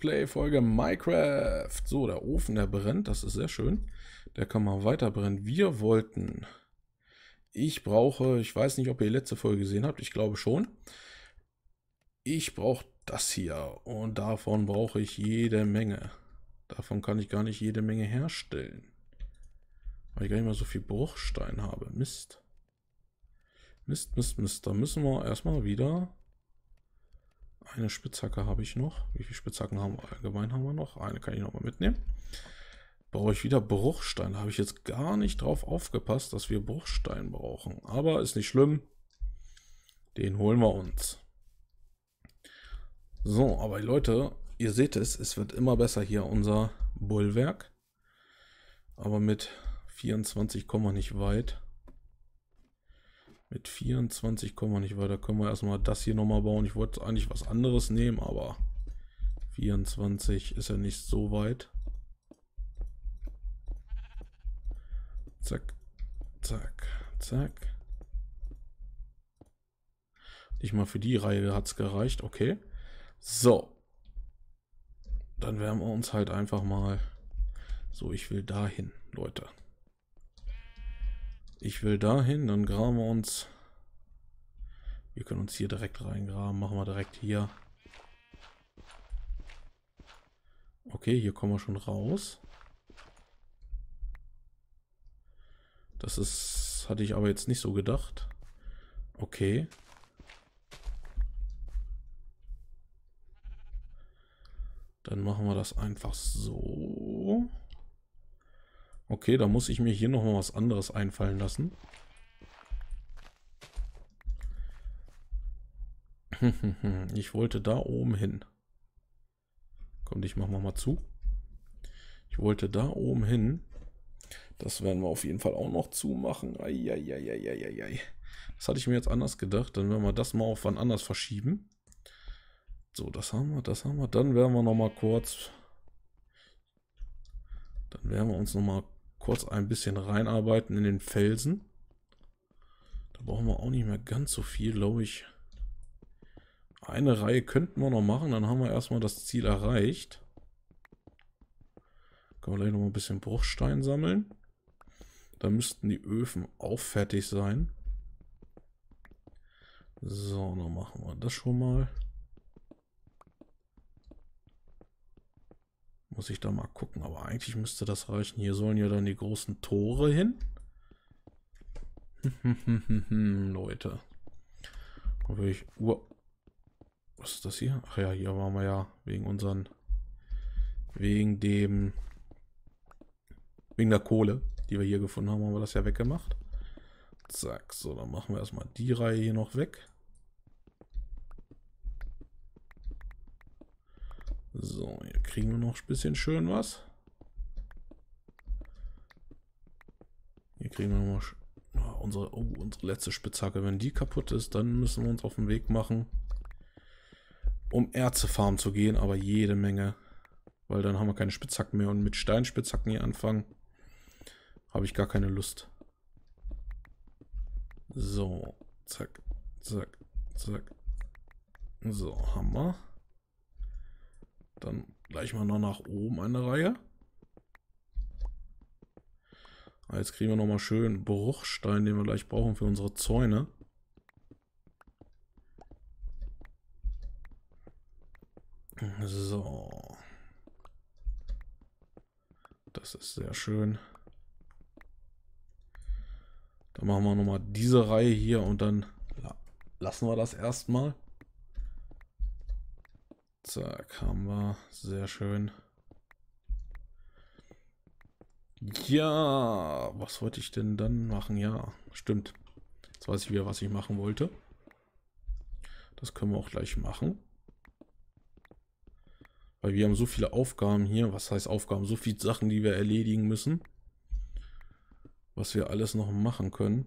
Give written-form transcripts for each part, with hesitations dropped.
Let's-Play-Folge Minecraft. So, der Ofen, der brennt, das ist sehr schön. Der kann mal weiter brennen. Wir wollten... Ich weiß nicht, ob ihr die letzte Folge gesehen habt, ich glaube schon. Ich brauche das hier und davon brauche ich jede Menge. Davon kann ich gar nicht jede Menge herstellen. Weil ich gar nicht mal so viel Bruchstein habe. Mist. Mist. Da müssen wir erstmal wieder... Eine Spitzhacke habe ich noch. Wie viele Spitzhacken haben wir? Allgemein haben wir noch. Eine kann ich nochmal mitnehmen. Brauche ich wieder Bruchstein. Da habe ich jetzt gar nicht drauf aufgepasst, dass wir Bruchstein brauchen. Aber ist nicht schlimm. Den holen wir uns. So, aber Leute, ihr seht es. Es wird immer besser hier, unser Bollwerk. Aber mit 24 kommen wir nicht weit. Mit 24 kommen wir nicht weiter. Können wir erstmal das hier nochmal bauen. Ich wollte eigentlich was anderes nehmen, aber 24 ist ja nicht so weit. Zack, zack, zack. Nicht mal für die Reihe hat es gereicht. Okay. So. Dann werden wir uns halt einfach mal... So, ich will dahin, Leute. Ich will dahin, dann graben wir uns. Wir können uns hier direkt reingraben. Machen wir direkt hier. Okay, hier kommen wir schon raus. Das ist, hatte ich aber jetzt nicht so gedacht. Okay. Dann machen wir das einfach so. Okay, da muss ich mir hier nochmal was anderes einfallen lassen. Ich wollte da oben hin. Komm, dich machen wir mal zu. Ich wollte da oben hin. Das werden wir auf jeden Fall auch noch zumachen. Eieieiei. Das hatte ich mir jetzt anders gedacht. Dann werden wir das mal auf wann anders verschieben. So, das haben wir, das haben wir. Dann werden wir nochmal kurz... Dann werden wir uns nochmal kurz ein bisschen reinarbeiten in den Felsen. Da brauchen wir auch nicht mehr ganz so viel, glaube ich. Eine Reihe könnten wir noch machen, dann haben wir erstmal das Ziel erreicht. Können wir gleich nochmal ein bisschen Bruchstein sammeln. Da müssten die Öfen auch fertig sein. So, dann machen wir das schon mal. Muss ich da mal gucken, aber eigentlich müsste das reichen. Hier sollen ja dann die großen Tore hin. Leute. Was ist das hier? Ach ja, hier waren wir ja wegen der Kohle, die wir hier gefunden haben, haben wir das ja weggemacht. Zack, so, dann machen wir erstmal die Reihe hier noch weg. So, hier kriegen wir noch ein bisschen schön was. Hier kriegen wir nochmal unsere letzte Spitzhacke. Wenn die kaputt ist, dann müssen wir uns auf den Weg machen, um Erzefarm zu gehen, aber jede Menge. Weil dann haben wir keine Spitzhacken mehr und mit Steinspitzhacken hier anfangen, habe ich gar keine Lust. So, zack, zack, zack. So, haben wir. Dann gleich mal noch nach oben eine Reihe. Jetzt kriegen wir nochmal schön Bruchstein, den wir gleich brauchen für unsere Zäune. So. Das ist sehr schön. Dann machen wir nochmal diese Reihe hier und dann lassen wir das erstmal. Zack, haben wir. Sehr schön. Ja, was wollte ich denn dann machen? Ja, stimmt. Jetzt weiß ich wieder, was ich machen wollte. Das können wir auch gleich machen. Weil wir haben so viele Aufgaben hier. Was heißt Aufgaben? So viele Sachen, die wir erledigen müssen. Was wir alles noch machen können.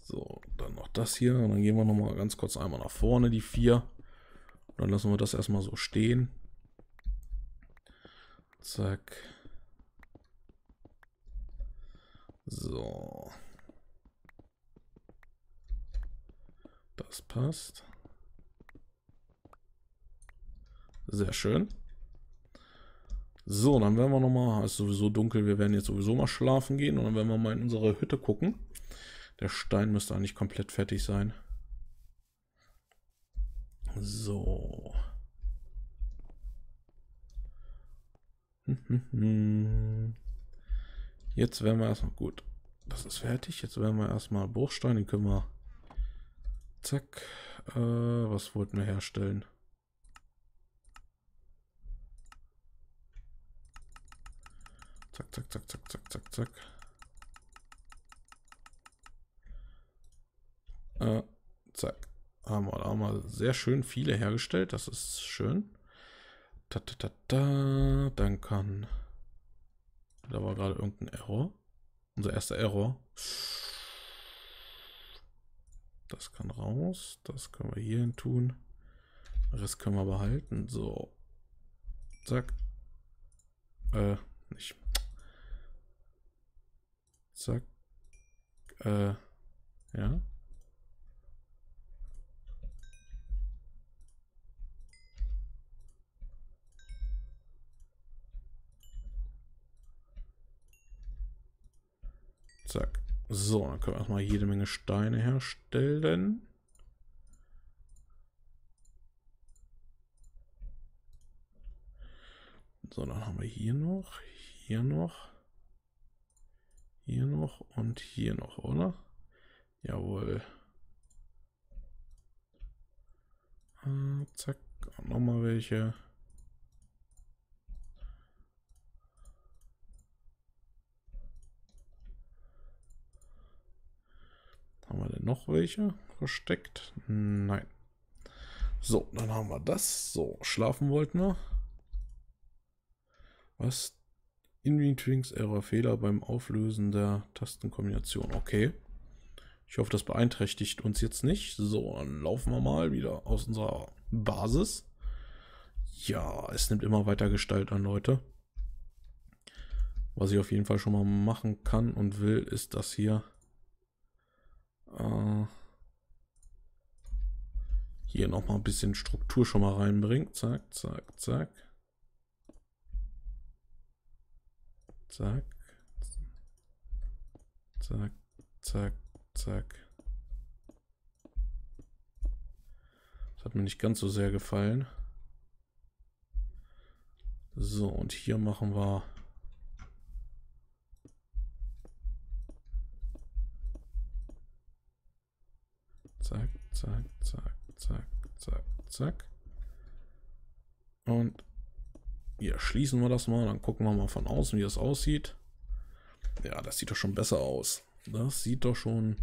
So, dann noch das hier. Und dann gehen wir nochmal ganz kurz einmal nach vorne, die 4. Dann lassen wir das erstmal so stehen. Zack. So. Das passt. Sehr schön. So, dann werden wir nochmal, es ist sowieso dunkel, wir werden jetzt sowieso mal schlafen gehen und dann werden wir mal in unsere Hütte gucken. Der Stein müsste eigentlich komplett fertig sein. So. Jetzt werden wir erstmal, gut, das ist fertig. Jetzt werden wir erstmal Bruchsteine, den können wir, zack, was wollten wir herstellen? Zack, zack, zack, zack, zack, zack, zack. Zack. Haben wir auch mal sehr schön viele hergestellt. Das ist schön. Ta, ta, ta, ta. Dann kann... Da war gerade irgendein Error. Unser erster Error. Das kann raus. Das können wir hierhin tun. Den Rest können wir behalten. So. Zack. Nicht. Zack. Ja. Zack. So, dann können wir erstmal jede Menge Steine herstellen. So, dann haben wir hier noch und hier noch, oder? Jawohl. Zack, und nochmal welche. Haben wir denn noch welche versteckt? Nein. So, dann haben wir das. So, schlafen wollten wir. Was? Inventories Error, Fehler beim Auflösen der Tastenkombination. Okay. Ich hoffe, das beeinträchtigt uns jetzt nicht. So, dann laufen wir mal wieder aus unserer Basis. Ja, es nimmt immer weiter Gestalt an, Leute. Was ich auf jeden Fall schon mal machen kann und will, ist das hier. Hier nochmal ein bisschen Struktur schon mal reinbringen. Zack, zack, zack. Zack. Zack, zack, zack. Das hat mir nicht ganz so sehr gefallen. So, und hier machen wir... Zack, zack, zack, zack, zack, zack. Und hier schließen wir das mal, dann gucken wir mal von außen, wie das aussieht. Ja, das sieht doch schon besser aus. Das sieht doch schon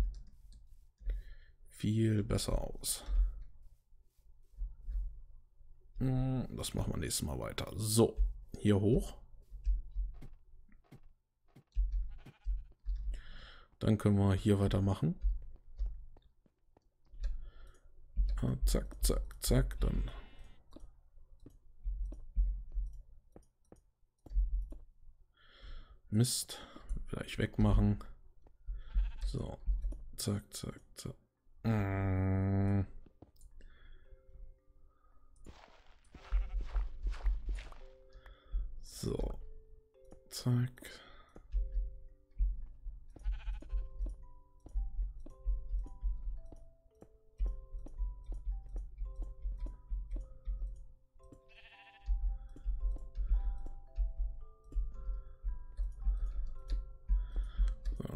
viel besser aus. Das machen wir nächstes Mal weiter. So, hier hoch. Dann können wir hier weitermachen. Zack, zack, zack, dann. Mist, vielleicht wegmachen. So, zack, zack, zack. So, zack.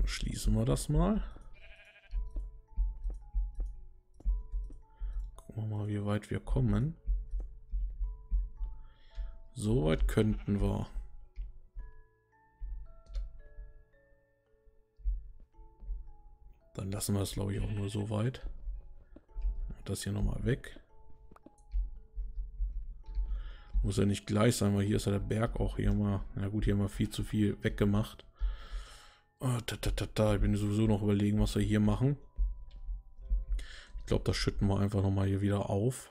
Schließen wir das mal. Gucken wir mal, wie weit wir kommen. So weit könnten wir. Dann lassen wir es, glaube ich, auch nur so weit. Das hier nochmal weg. Muss ja nicht gleich sein, weil hier ist ja der Berg auch hier mal. Na gut, hier haben wir viel zu viel weggemacht. Ich bin sowieso noch überlegen, was wir hier machen. Ich glaube, das schütten wir einfach nochmal hier wieder auf.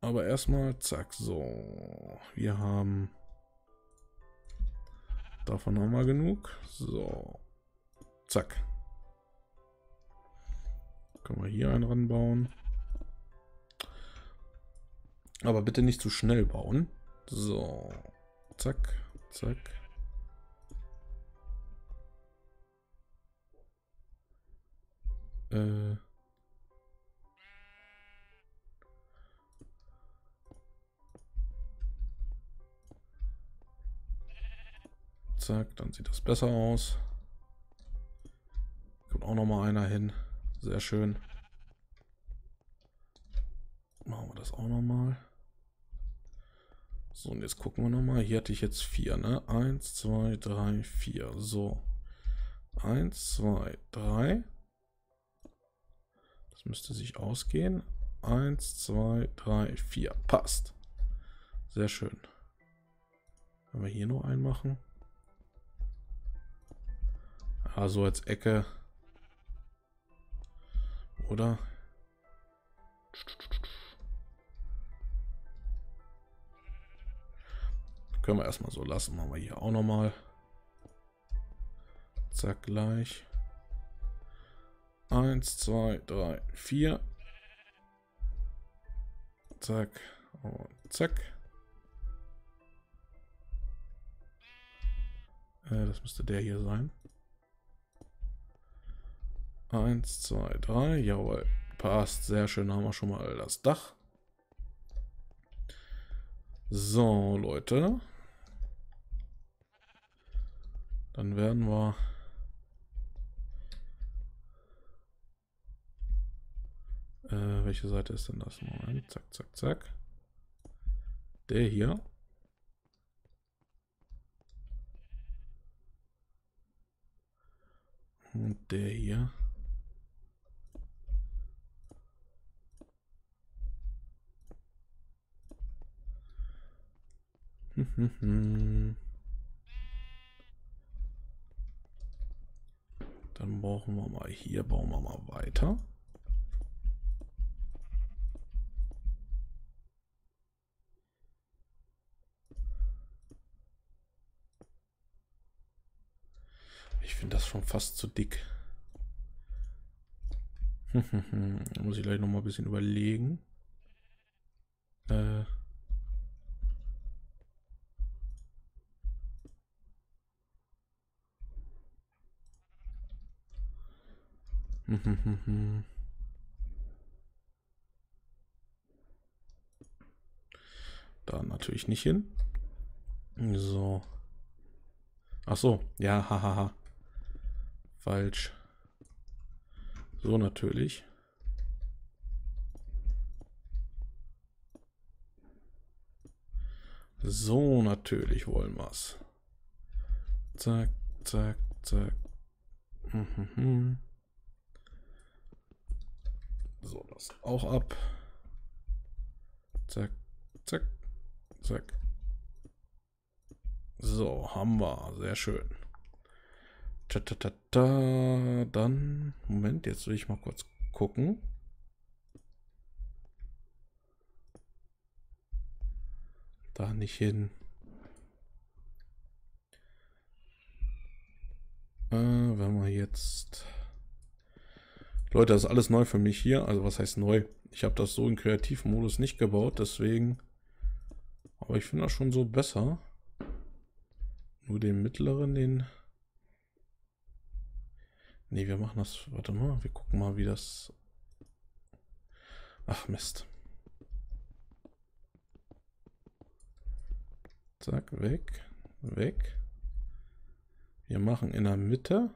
Aber erstmal, zack, so. Wir haben... Davon haben wir genug. So. Zack. Können wir hier einen ranbauen. Aber bitte nicht zu schnell bauen. So. Zack, zack. Zack, dann sieht das besser aus. Kommt auch noch mal einer hin. Sehr schön. Machen wir das auch noch mal. So, und jetzt gucken wir noch mal. Hier hatte ich jetzt 4, ne? 1, 2, 3, 4. So. 1, 2, 3. Das müsste sich ausgehen. 1, 2, 3, 4. Passt. Sehr schön. Wenn wir hier noch einen machen. Also als Ecke. Oder? Können wir erstmal so lassen. Machen wir hier auch nochmal. Zack, gleich. 1, 2, 3, 4. Zack. Und zack. Das müsste der hier sein. 1, 2, 3, jawohl, passt, sehr schön, haben wir schon mal das Dach. So, Leute. Dann werden wir welche Seite ist denn das? Moment, zack, zack, zack. Der hier. Und der hier. Dann brauchen wir mal hier, bauen wir mal weiter. Ich finde das schon fast zu dick. Da muss ich gleich noch mal ein bisschen überlegen. Da natürlich nicht hin. So. Ach so, ja, hahaha. Falsch. So natürlich. So natürlich wollen wir's. Zack, zack, zack. So, das auch ab. Zack, zack, zack. So, haben wir. Sehr schön. Ta, ta, ta, ta. Dann, Moment, jetzt will ich mal kurz gucken. Da nicht hin. Wenn wir jetzt... Leute, das ist alles neu für mich hier. Also was heißt neu? Ich habe das so in Kreativmodus nicht gebaut, deswegen... Aber ich finde das schon so besser. Nur den mittleren, den... Ne, wir machen das... Warte mal, wir gucken mal, wie das... Ach, Mist. Zack, weg, weg. Wir machen in der Mitte...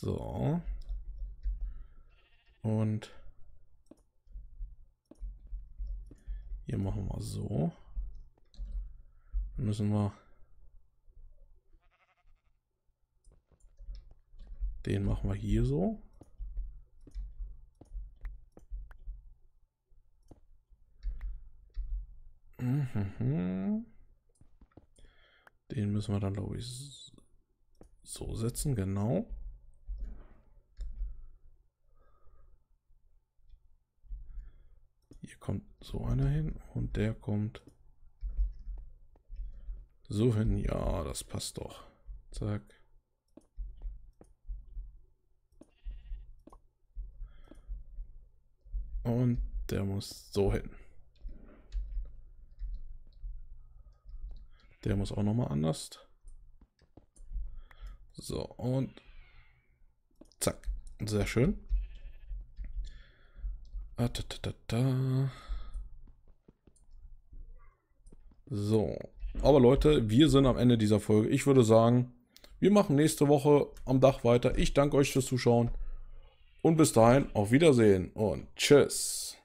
So. Und hier machen wir so. Dann müssen wir den machen wir hier so. Den müssen wir dann, glaube ich, so setzen, genau. Hier kommt so einer hin und der kommt so hin. Ja, das passt doch. Zack. Und der muss so hin. Der muss auch nochmal anders. So, und zack. Sehr schön. So, aber Leute, wir sind am Ende dieser Folge. Ich würde sagen, wir machen nächste Woche am Dach weiter. Ich danke euch fürs Zuschauen und bis dahin auf Wiedersehen und tschüss.